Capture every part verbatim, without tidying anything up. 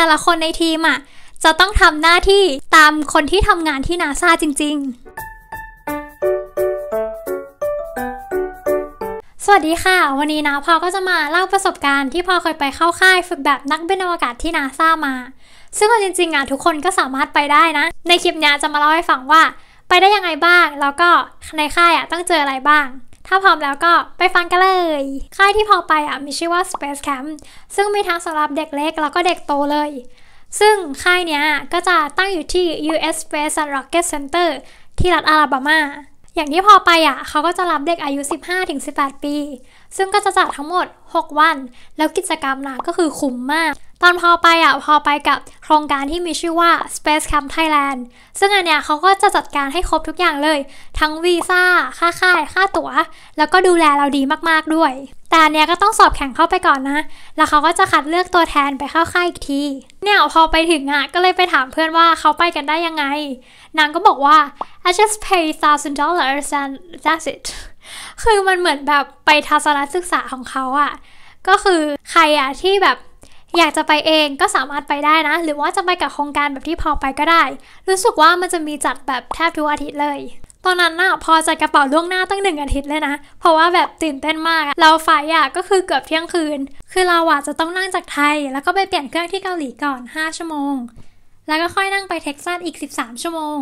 แต่ละคนในทีมอ่ะจะต้องทำหน้าที่ตามคนที่ทำงานที่นาซาจริงๆสวัสดีค่ะวันนี้นะพอก็จะมาเล่าประสบการณ์ที่พอเคยไปเข้าค่ายฝึกแบบนักบินอวกาศที่นาซามาซึ่งจริงๆอ่ะทุกคนก็สามารถไปได้นะในคลิปนี้จะมาเล่าให้ฟังว่าไปได้ยังไงบ้างแล้วก็ในค่ายอ่ะต้องเจออะไรบ้างถ้าพร้อมแล้วก็ไปฟังกันเลยค่ายที่พอไปอ่ะมีชื่อว่า Space Camp ซึ่งมีทั้งสำหรับเด็กเล็กแล้วก็เด็กโตเลยซึ่งค่ายเนี้ยก็จะตั้งอยู่ที่ ยู เอส Space and Rocket Center ที่รัฐอลาบามาอย่างที่พอไปอ่ะเขาก็จะรับเด็กอายุ สิบห้าถึงสิบแปด ปีซึ่งก็จะจัดทั้งหมดหกวันแล้วกิจกรรมนะก็คือคุ้มมากตอนพอไปอ่ะพอไปกับโครงการที่มีชื่อว่า Space Camp Thailand ซึ่งอันเนี้ยเขาก็จะจัดการให้ครบทุกอย่างเลยทั้งวีซ่าค่าค่ายค่าตั๋วแล้วก็ดูแลเราดีมากๆด้วยแต่อันเนี้ยก็ต้องสอบแข่งเข้าไปก่อนนะแล้วเขาก็จะคัดเลือกตัวแทนไปเข้าค่ายอีกทีเนี่ยพอไปถึงอ่ะก็เลยไปถามเพื่อนว่าเขาไปกันได้ยังไงนางก็บอกว่า I just pay thousand dollars and that's it คือมันเหมือนแบบไปทัศนศึกษาของเขาอ่ะก็คือใครอ่ะที่แบบอยากจะไปเองก็สามารถไปได้นะหรือว่าจะไปกับโครงการแบบที่พอไปก็ได้รู้สึกว่ามันจะมีจัดแบบแทบทุกอาทิตย์เลยตอนนั้นน่ะพอจัดกระเป๋าล่วงหน้าตั้งหนึ่งอาทิตย์เลยนะเพราะว่าแบบตื่นเต้นมากเราไฟอ่ะก็คือเกือบเที่ยงคืนคือเราอ่ะจะต้องนั่งจากไทยแล้วก็ไปเปลี่ยนเครื่องที่เกาหลีก่อนห้าชั่วโมงแล้วก็ค่อยนั่งไปเท็กซัสอีกสิบสามชั่วโมง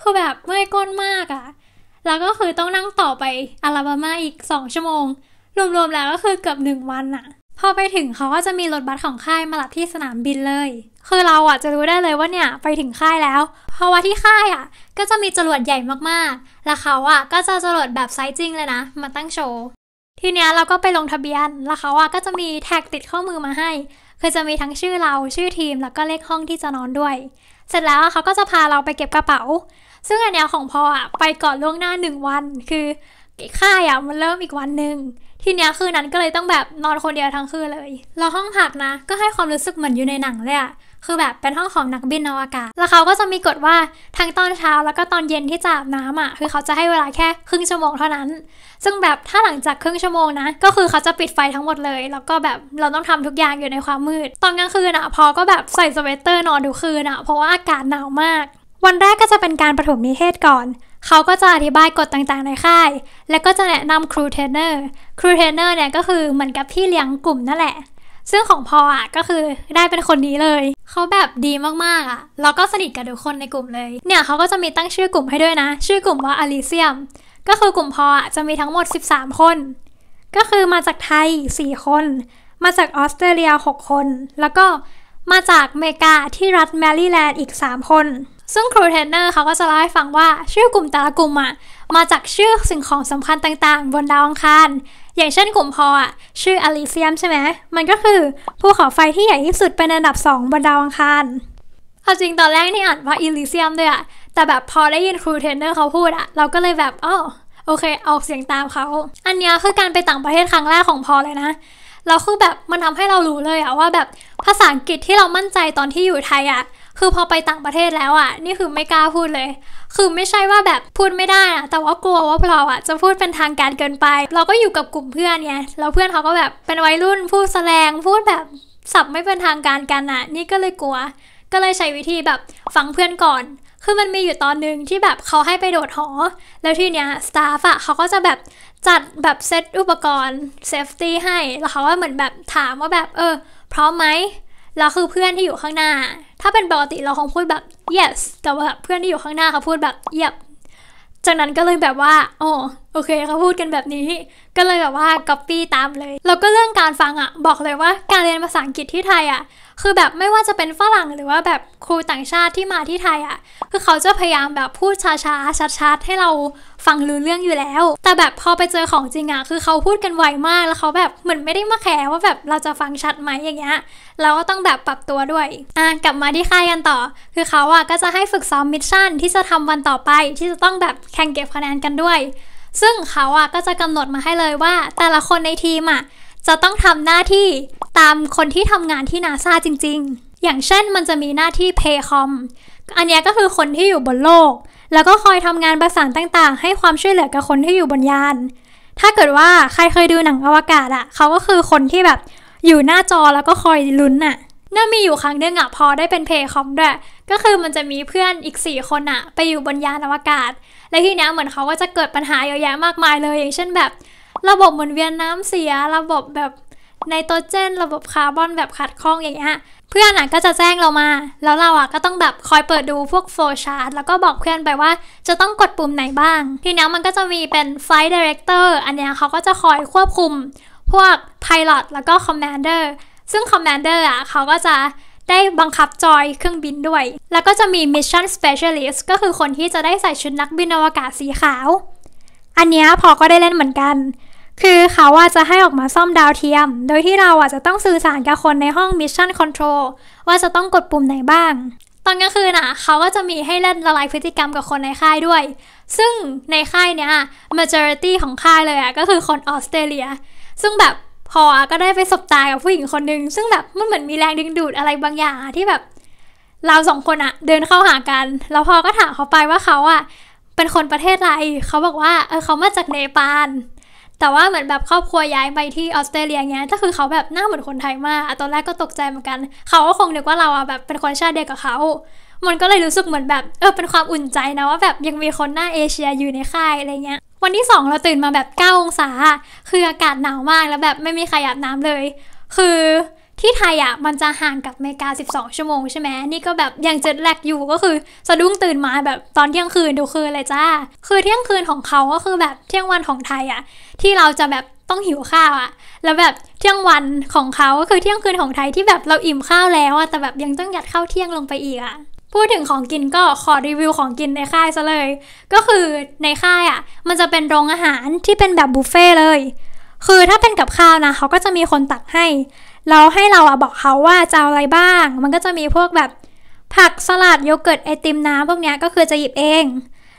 คือแบบเมื่อยก้นมากอ่ะแล้วก็คือต้องนั่งต่อไปอลาบามาอีกสองชั่วโมงรวมๆแล้วก็คือเกือบหนึ่งวันอ่ะพอไปถึงเขาก็จะมีรถบัสของค่ายมารับที่สนามบินเลยคือเราอ่ะจะรู้ได้เลยว่าเนี่ยไปถึงค่ายแล้วเพราะว่าที่ค่ายอ่ะก็จะมีจรวดใหญ่มากๆแล้วเขาอ่ะก็จะจรวดแบบไซส์จริงเลยนะมาตั้งโชว์ทีเนี้ยเราก็ไปลงทะเบียนแล้วเขาอ่ะก็จะมีแท็กติดข้อมือมาให้คือจะมีทั้งชื่อเราชื่อทีมแล้วก็เลขห้องที่จะนอนด้วยเสร็จแล้วเขาก็จะพาเราไปเก็บกระเป๋าซึ่งอันเนี้ยของพออ่ะไปก่อนล่วงหน้าหนึ่งวันคือค่ายอ่ะมันเริ่มอีกวันหนึ่งทีเนี้ยคืนนั้นก็เลยต้องแบบนอนคนเดียวทั้งคืนเลยแล้วห้องพักนะก็ให้ความรู้สึกเหมือนอยู่ในหนังเลยอะคือแบบเป็นห้องของนักบินอวกาศแล้วเขาก็จะมีกฎว่าทั้งตอนเช้าแล้วก็ตอนเย็นที่จะอาบน้ำอะคือเขาจะให้เวลาแค่ครึ่งชั่วโมงเท่านั้นซึ่งแบบถ้าหลังจากครึ่งชั่วโมงนะก็คือเขาจะปิดไฟทั้งหมดเลยแล้วก็แบบเราต้องทำทุกอย่างอยู่ในความมืดตอนกลางคืนอะพอก็แบบใส่สเวตเตอร์นอนทุกคืนอะเพราะว่าอากาศหนาวมากวันแรกก็จะเป็นการปฐมนิเทศก่อนเขาก็จะอธิบายกฎต่างๆในค่ายและก็จะแนะนำครูเทรนเนอร์ครูเทรนเนอร์เนี่ยก็คือเหมือนกับพี่เลี้ยงกลุ่มนั่นแหละซึ่งของพออ่ะก็คือได้เป็นคนนี้เลยเขาแบบดีมากๆอ่ะแล้วก็สนิทกับทุกคนในกลุ่มเลยเนี่ยเขาก็จะมีตั้งชื่อกลุ่มให้ด้วยนะชื่อกลุ่มว่าอลิเซียมก็คือกลุ่มพออ่ะจะมีทั้งหมดสิบสามคนก็คือมาจากไทยสี่คนมาจากออสเตรเลียหกคนแล้วก็มาจากอเมริกาที่รัฐแมริแลนด์อีกสามคนซึ่งครูเทรนเนอร์เขาก็จะเล่าให้ฟังว่าชื่อกลุ่มแต่ละกลุ่มอ่ะมาจากชื่อสิ่งของสำคัญต่างๆบนดาวอังคารอย่างเช่นกลุ่มพออ่ะชื่ออลิเซียมใช่ไหมมันก็คือภูเขาไฟที่ใหญ่ที่สุดเป็นอันดับสองบนดาวอังคารเอาจริงตอนแรกนี่อ่านว่าอิลิเซียมด้วยอ่ะแต่แบบพอได้ยินครูเทรนเนอร์เขาพูดอ่ะเราก็เลยแบบอ๋อโอเคออกเสียงตามเขาอันนี้คือการไปต่างประเทศครั้งแรกของพอเลยนะเราคือแบบมันทำให้เรารู้เลยอ่ะว่าแบบภาษาอังกฤษที่เรามั่นใจตอนที่อยู่ไทยอ่ะคือพอไปต่างประเทศแล้วอ่ะนี่คือไม่กล้าพูดเลยคือไม่ใช่ว่าแบบพูดไม่ได้อ่ะแต่ว่ากลัวว่าเราอ่ะจะพูดเป็นทางการเกินไปเราก็อยู่กับกลุ่มเพื่อนไงแล้วเพื่อนเขาก็แบบเป็นวัยรุ่นพูดแสลงพูดแบบสับไม่เป็นทางการกันอ่ะนี่ก็เลยกลัวก็เลยใช้วิธีแบบฟังเพื่อนก่อนคือมันมีอยู่ตอนหนึ่งที่แบบเขาให้ไปโดดหอแล้วทีเนี้ยสตาฟอ่ะเขาก็จะแบบจัดแบบเซตอุปกรณ์เซฟตี้ให้แล้วเขาว่าเหมือนแบบถามว่าแบบเออพร้อมไหมแล้วคือเพื่อนที่อยู่ข้างหน้าถ้าเป็นปกติเราคงพูดแบบ yes แต่ว่าเพื่อนที่อยู่ข้างหน้าเขาพูดแบบ yep จากนั้นก็เลยแบบว่าอ๋อโอเคเขาพูดกันแบบนี้ก็เลยแบบว่า copy ตามเลยแล้วก็เรื่องการฟังอ่ะบอกเลยว่าการเรียนภาษาอังกฤษที่ไทยอ่ะคือแบบไม่ว่าจะเป็นฝรั่งหรือว่าแบบครูต่างชาติที่มาที่ไทยอ่ะคือเขาจะพยายามแบบพูดช้าๆชัดๆให้เราฟังรู้เรื่องอยู่แล้วแต่แบบพอไปเจอของจริงอ่ะคือเขาพูดกันไวมากแล้วเขาแบบเหมือนไม่ได้มาแคร์ว่าแบบเราจะฟังชัดไหมอย่างเงี้ยเราก็ต้องแบบปรับตัวด้วยอ่ะกลับมาที่ค่ายกันต่อคือเขาอ่ะก็จะให้ฝึกซ้อมมิชชั่นที่จะทำวันต่อไปที่จะต้องแบบแข่งเก็บคะแนนกันด้วยซึ่งเขาอ่ะก็จะกำหนดมาให้เลยว่าแต่ละคนในทีมอ่ะจะต้องทำหน้าที่ตามคนที่ทำงานที่นาซาจริงๆอย่างเช่นมันจะมีหน้าที่เพย์คอมอันนี้ก็คือคนที่อยู่บนโลกแล้วก็คอยทำงานประสานต่างๆให้ความช่วยเหลือกับคนที่อยู่บนยานถ้าเกิดว่าใครเคยดูหนังอวกาศอ่ะเขาก็คือคนที่แบบอยู่หน้าจอแล้วก็คอยลุ้นอ่ะ น่ามีอยู่ครั้งนึงอะพอได้เป็นเพย์คอมด้วยก็คือมันจะมีเพื่อนอีกสี่คนอะไปอยู่บนยานอวกาศและทีนี้เหมือนเขาก็จะเกิดปัญหาเยอะแยะมากมายเลยอย่างเช่นแบบระบบหมุนเวียนน้ำเสียระบบแบบไนโตรเจนระบบคาร์บอนแบบขัดข้องอย่างเงี้ยเพื่อนอะก็จะแจ้งเรามาแล้วเราอะก็ต้องแบบคอยเปิดดูพวกโฟลว์ชาร์ตแล้วก็บอกเพื่อนไปว่าจะต้องกดปุ่มไหนบ้างทีนี้มันก็จะมีเป็น Flight Director อันเนี้ยเขาก็จะคอยควบคุมพวก Pilot แล้วก็ Commander ซึ่ง Commander อะเขาก็จะได้บังคับจอยเครื่องบินด้วยแล้วก็จะมี Mission Specialist ก็คือคนที่จะได้ใส่ชุดนักบินอวกาศสีขาวอันเนี้ยพอก็ได้เล่นเหมือนกันคือเขาว่าจะให้ออกมาซ่อมดาวเทียมโดยที่เราอ่ะจะต้องสื่อสารกับคนในห้อง Mission Control ว่าจะต้องกดปุ่มไหนบ้างตอนกลางคืนอ่ะเขาก็จะมีให้เล่นละลายพฤติกรรมกับคนในค่ายด้วยซึ่งในค่ายเนี้ย majority ของค่ายเลยอ่ะก็คือคนออสเตรเลียซึ่งแบบพอก็ได้ไปสบตากับผู้หญิงคนนึงซึ่งแบบมันเหมือนมีแรงดึงดูดอะไรบางอย่างที่แบบเราสองคนอ่ะเดินเข้าหากันแล้วพอก็ถามเขาไปว่าเขาอ่ะเป็นคนประเทศอะไรเขาบอกว่าเออเขามาจากเนปาลแต่ว่าเหมือนแบบครอบครัวย้ายไปที่ออสเตรเลียเงี้ยก็คือเขาแบบหน้าเหมือนคนไทยมากตอนแรกก็ตกใจเหมือนกันเขาก็คงนึกว่าเราอ่ะแบบเป็นคนชาติเดียวกับเขามันก็เลยรู้สึกเหมือนแบบเออเป็นความอุ่นใจนะว่าแบบยังมีคนหน้าเอเชียอยู่ในค่ายอะไรเงี้ยวันที่สองเราตื่นมาแบบเก้าองศาคืออากาศหนาวมากแล้วแบบไม่มีใครอาบน้ำเลยคือที่ไทยอ่ะมันจะห่างกับอเมริกาสิบสองชั่วโมงใช่ไหมนี่ก็แบบยังเจ็ตแลกอยู่ก็คือสะดุ้งตื่นมาแบบตอนเที่ยงคืนดูคืนเลยจ้าคือเที่ยงคืนของเขาก็คือแบบเที่ยงวันของไทยอ่ะที่เราจะแบบต้องหิวข้าวอ่ะแล้วแบบเที่ยงวันของเขาก็คือเที่ยงคืนของไทยที่แบบเราอิ่มข้าวแล้วอ่ะแต่แบบยังต้องยัดข้าวเที่ยงลงไปอีกอ่ะพูดถึงของกินก็ขอรีวิวของกินในค่ายซะเลยก็คือในค่ายอ่ะมันจะเป็นโรงอาหารที่เป็นแบบบุฟเฟ่เลยคือถ้าเป็นกับข้าวนะเขาก็จะมีคนตักให้เราให้เราอ่ะบอกเขาว่าจะเอาอะไรบ้างมันก็จะมีพวกแบบผักสลัดโยเกิร์ตไอติมน้ำพวกเนี้ยก็คือจะหยิบเอง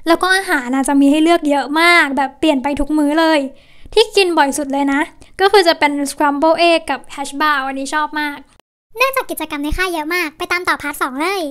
แล้วก็อาหารนะจะมีให้เลือกเยอะมากแบบเปลี่ยนไปทุกมื้อเลยที่กินบ่อยสุดเลยนะก็คือจะเป็นสครัมเบิลเอ็กกับแฮชบราวน์อันนี้ชอบมากเนื่องจากกิจกรรมในค่ายเยอะมากไปตามต่อพาร์ทสองเลย